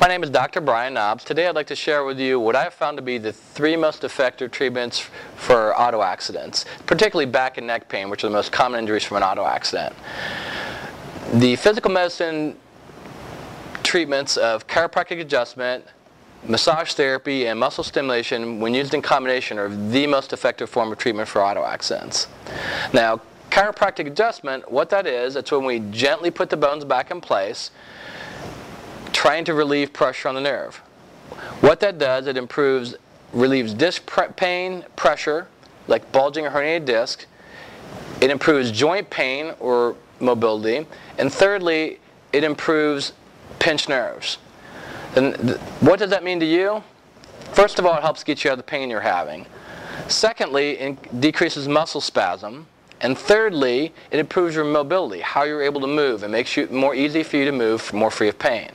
My name is Dr. Brian Nobbs. Today I'd like to share with you what I have found to be the three most effective treatments for auto accidents, particularly back and neck pain, which are the most common injuries from an auto accident. The physical medicine treatments of chiropractic adjustment, massage therapy, and muscle stimulation, when used in combination, are the most effective form of treatment for auto accidents. Now, chiropractic adjustment, what that is, it's when we gently put the bones back in place, trying to relieve pressure on the nerve. What that does, it relieves disc pain, pressure, like bulging or herniated disc. It improves joint pain or mobility. And thirdly, it improves pinched nerves. And what does that mean to you? First of all, it helps get you out of the pain you're having. Secondly, it decreases muscle spasm. And thirdly, it improves your mobility, how you're able to move, and makes it more easy for you to move, more free of pain.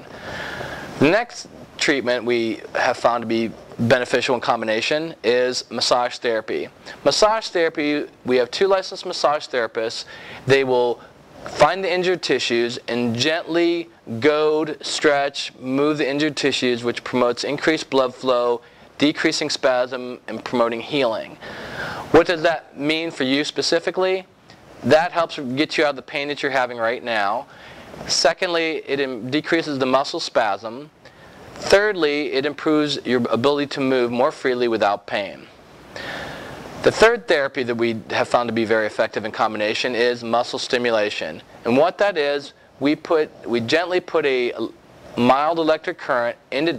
The next treatment we have found to be beneficial in combination is massage therapy. Massage therapy, we have two licensed massage therapists. They will find the injured tissues and gently goad, stretch, move the injured tissues, which promotes increased blood flow, decreasing spasm, and promoting healing. What does that mean for you specifically? That helps get you out of the pain that you're having right now. Secondly, it decreases the muscle spasm. Thirdly, it improves your ability to move more freely without pain. The third therapy that we have found to be very effective in combination is muscle stimulation. And what that is, we gently put a mild electric current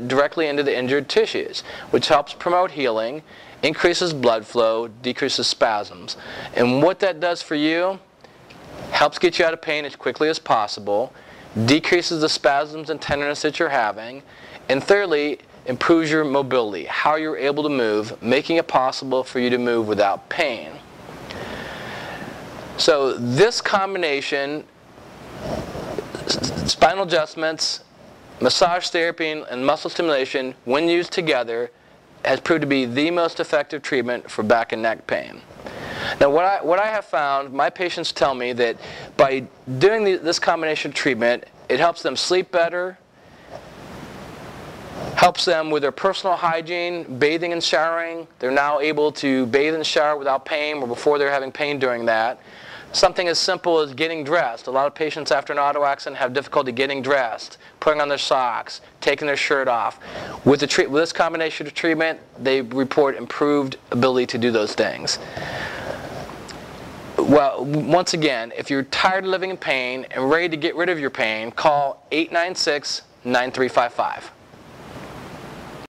directly into the injured tissues, which helps promote healing, increases blood flow, decreases spasms. And what that does for you, helps get you out of pain as quickly as possible, decreases the spasms and tenderness that you're having, and thirdly, improves your mobility, how you're able to move, making it possible for you to move without pain. So this combination, spinal adjustments, massage therapy, and muscle stimulation, when used together, has proved to be the most effective treatment for back and neck pain. Now, what I have found, my patients tell me that by doing this combination treatment, it helps them sleep better, helps them with their personal hygiene, bathing and showering. They're now able to bathe and shower without pain, or before they're having pain during that. Something as simple as getting dressed. A lot of patients after an auto accident have difficulty getting dressed, putting on their socks, taking their shirt off. With this combination of treatment, they report improved ability to do those things. Well, once again, if you're tired of living in pain and ready to get rid of your pain, call 896-9355.